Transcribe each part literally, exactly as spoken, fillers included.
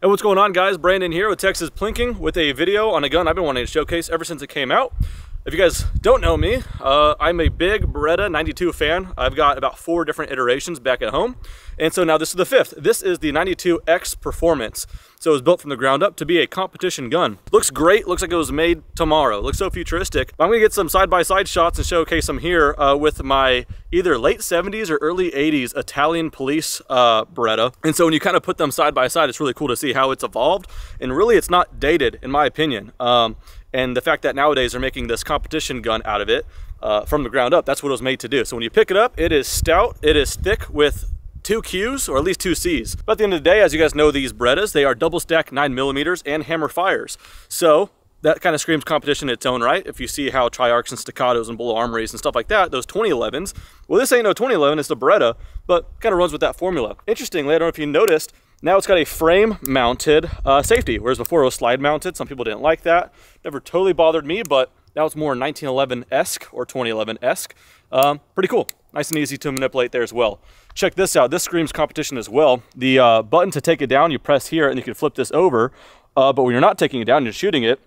Hey, what's going on, guys? Brandon here with Texas Plinking with a video on a gun I've been wanting to showcase ever since it came out. If you guys don't know me, uh, I'm a big Beretta ninety-two fan. I've got about four different iterations back at home. And so now this is the fifth. This is the ninety-two X Performance. So it was built from the ground up to be a competition gun. Looks great, looks like it was made tomorrow. Looks so futuristic. I'm gonna get some side-by-side shots and showcase them here uh, with my either late seventies or early eighties Italian police uh, Beretta. And so when you kind of put them side-by-side, it's really cool to see how it's evolved. And really, it's not dated, in my opinion. Um, and the fact that nowadays they're making this competition gun out of it uh, from the ground up, that's what it was made to do. So when you pick it up, it is stout, it is thick with two Q's or at least two C's. But at the end of the day, as you guys know, these Berettas, they are double stack nine millimeters and hammer fires. So that kind of screams competition in its own right. If you see how tri-archs and staccatos and bull armories and stuff like that, those twenty elevens, well, this ain't no twenty eleven, it's the Beretta, but kind of runs with that formula. Interestingly, I don't know if you noticed, now it's got a frame mounted uh, safety, whereas before it was slide mounted. Some people didn't like that. Never totally bothered me, but now it's more nineteen eleven-esque or twenty eleven-esque. Um, pretty cool. Nice and easy to manipulate there as well. Check this out. This screams competition as well. The uh, button to take it down, you press here and you can flip this over. Uh, but when you're not taking it down, you're shooting it,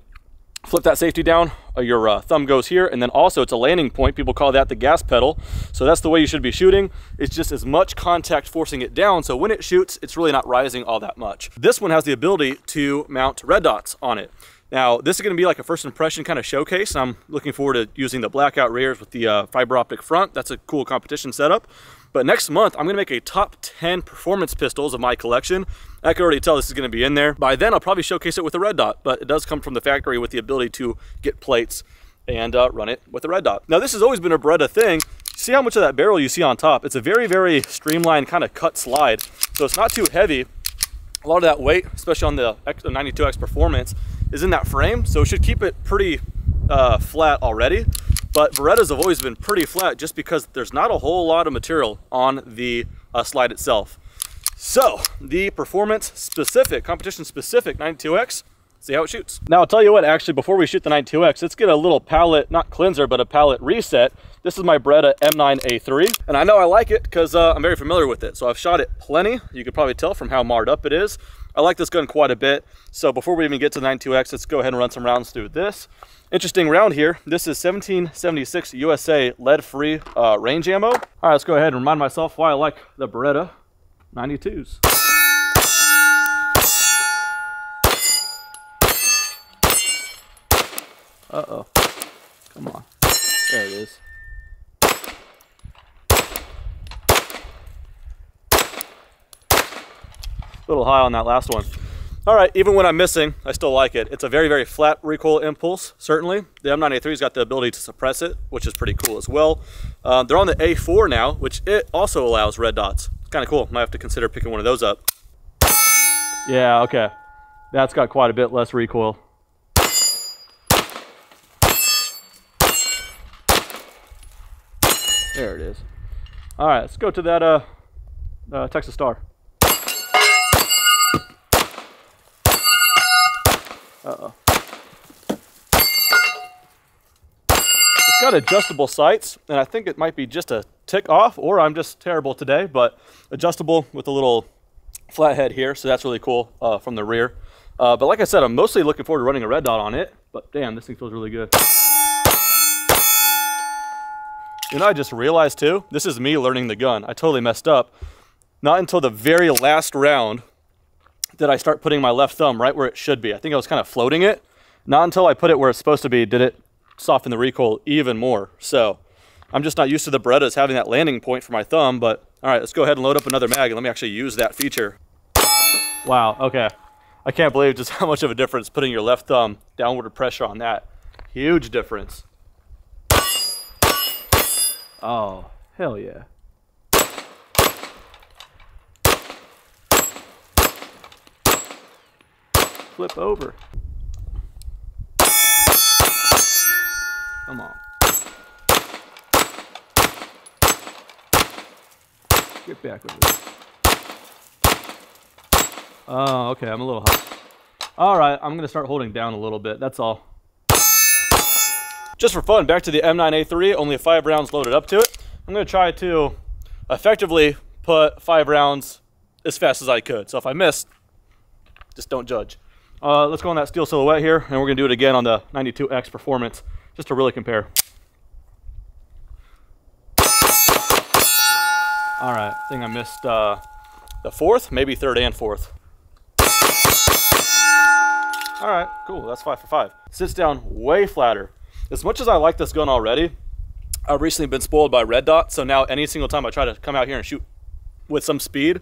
flip that safety down, uh, your uh, thumb goes here. And then also it's a landing point. People call that the gas pedal. So that's the way you should be shooting. It's just as much contact forcing it down. So when it shoots, it's really not rising all that much. This one has the ability to mount red dots on it. Now, this is gonna be like a first impression kind of showcase. I'm looking forward to using the blackout rears with the uh, fiber optic front. That's a cool competition setup. But next month, I'm gonna make a top ten performance pistols of my collection. I can already tell this is gonna be in there. By then, I'll probably showcase it with a red dot, but it does come from the factory with the ability to get plates and uh, run it with a red dot. Now, this has always been a Beretta thing. See how much of that barrel you see on top? It's a very, very streamlined kind of cut slide. So it's not too heavy. A lot of that weight, especially on the ninety-two X Performance, is in that frame, so it should keep it pretty uh, flat already. But Berettas have always been pretty flat just because there's not a whole lot of material on the uh, slide itself. So the performance specific, competition specific ninety-two X, see how it shoots. Now I'll tell you what, actually, before we shoot the ninety-two X, let's get a little palette, not cleanser, but a palette reset. This is my Beretta M nine A three, and I know I like it because uh, I'm very familiar with it. So I've shot it plenty. You could probably tell from how marred up it is. I like this gun quite a bit. So before we even get to the ninety-two X, let's go ahead and run some rounds through this. Interesting round here. This is seventeen seventy-six U S A lead-free uh, range ammo. All right, let's go ahead and remind myself why I like the Beretta ninety-twos. Uh-oh, come on. There it is. A little high on that last one. All right, even when I'm missing, I still like it. It's a very, very flat recoil impulse, certainly. The M nine A three's got the ability to suppress it, which is pretty cool as well. Um, they're on the A four now, which it also allows red dots. It's kind of cool. Might have to consider picking one of those up. Yeah, okay. That's got quite a bit less recoil. There it is. All right, let's go to that uh, uh, Texas Star. Uh-oh. It's got adjustable sights, and I think it might be just a tick off, or I'm just terrible today, but adjustable with a little flathead here, so that's really cool uh, from the rear. Uh, but like I said, I'm mostly looking forward to running a red dot on it, but damn, this thing feels really good. You know, I just realized too, this is me learning the gun. I totally messed up. Not until the very last round did I start putting my left thumb right where it should be. I think I was kind of floating it. Not until I put it where it's supposed to be did it soften the recoil even more. So I'm just not used to the Berettas having that landing point for my thumb, but all right, let's go ahead and load up another mag and let me actually use that feature. Wow, okay. I can't believe just how much of a difference putting your left thumb downward pressure on that. Huge difference. Oh, hell yeah. Flip over. Come on. Get back over there. Oh, okay, I'm a little hot. All right, I'm gonna start holding down a little bit, that's all. Just for fun, back to the M nine A three, only five rounds loaded up to it. I'm gonna try to effectively put five rounds as fast as I could. So if I missed, just don't judge. Uh, let's go on that steel silhouette here, and we're gonna do it again on the ninety-two X Performance, just to really compare. All right, I think I missed uh, the fourth, maybe third and fourth. All right, cool, that's five for five. Sits down way flatter. As much as I like this gun already, I've recently been spoiled by red dot, so now any single time I try to come out here and shoot with some speed,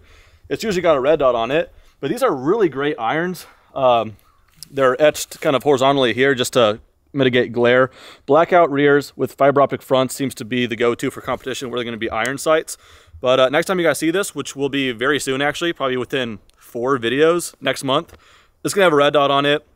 it's usually got a red dot on it. But these are really great irons. Um, they're etched kind of horizontally here just to mitigate glare. Blackout rears with fiber optic fronts seems to be the go-to for competition where they're gonna be iron sights. But uh, next time you guys see this, which will be very soon actually, probably within four videos next month, it's gonna have a red dot on it,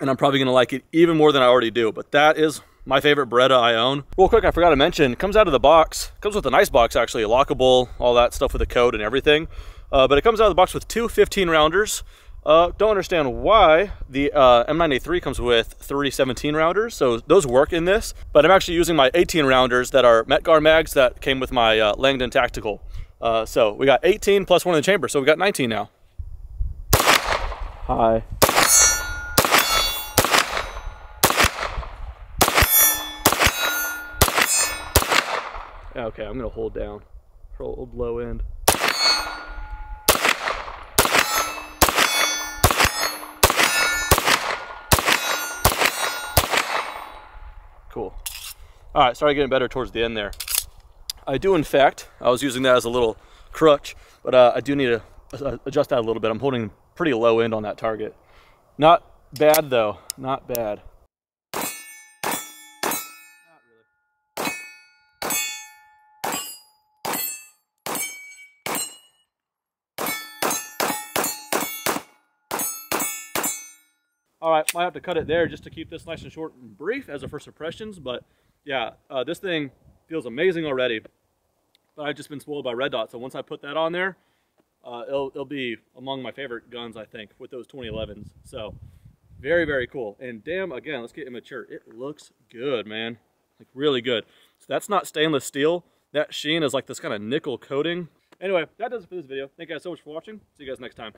and I'm probably gonna like it even more than I already do. But that is my favorite Beretta I own. Real quick, I forgot to mention, it comes out of the box, comes with a nice box actually, lockable, all that stuff with a code and everything. Uh, but it comes out of the box with two fifteen rounders. Uh, don't understand why the uh, M nine A three comes with three seventeen rounders, so those work in this, but I'm actually using my eighteen rounders that are Metgar mags that came with my uh, Langdon Tactical. Uh, so we got eighteen plus one in the chamber, so we got nineteen now. Hi. Okay, I'm gonna hold down, hold low end. Cool. All right, started getting better towards the end there. I do, in fact, I was using that as a little crutch, but uh, I do need to uh, adjust that a little bit. I'm holding pretty low end on that target. Not bad though, not bad. Not really. All right, might have to cut it there just to keep this nice and short and brief as a first impressions, but yeah, uh, this thing feels amazing already, but I've just been spoiled by red dot, so once I put that on there, Uh, it'll, it'll be among my favorite guns, I think, with those twenty elevens. So very, very cool. And damn, again, let's get immature. It looks good, man. Like really good. So that's not stainless steel. That sheen is like this kind of nickel coating. Anyway, that does it for this video. Thank you guys so much for watching. See you guys next time.